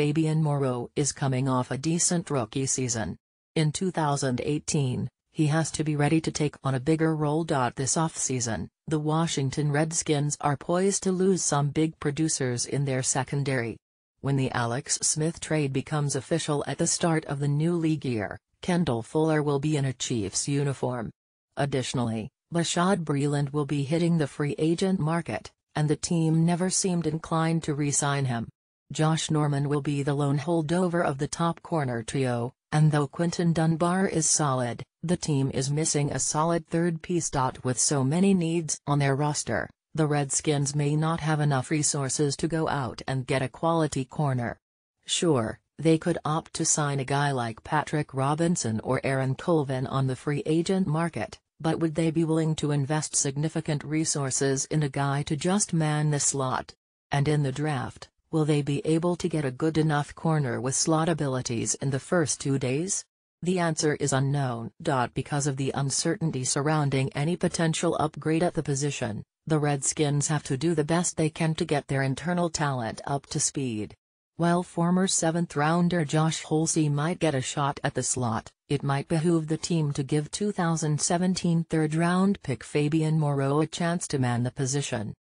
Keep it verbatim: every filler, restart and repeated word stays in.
Fabian Moreau is coming off a decent rookie season. In two thousand eighteen, he has to be ready to take on a bigger role. This offseason, the Washington Redskins are poised to lose some big producers in their secondary. When the Alex Smith trade becomes official at the start of the new league year, Kendall Fuller will be in a Chiefs uniform. Additionally, Bashad Breeland will be hitting the free agent market, and the team never seemed inclined to re-sign him. Josh Norman will be the lone holdover of the top corner trio, and though Quinton Dunbar is solid, the team is missing a solid third piece. With so many needs on their roster, the Redskins may not have enough resources to go out and get a quality corner. Sure, they could opt to sign a guy like Patrick Robinson or Aaron Colvin on the free agent market, but would they be willing to invest significant resources in a guy to just man the slot? And in the draft, will they be able to get a good enough corner with slot abilities in the first two days? The answer is unknown. Because of the uncertainty surrounding any potential upgrade at the position, the Redskins have to do the best they can to get their internal talent up to speed. While former seventh-rounder Josh Holsey might get a shot at the slot, it might behoove the team to give two thousand seventeen third-round pick Fabian Moreau a chance to man the position.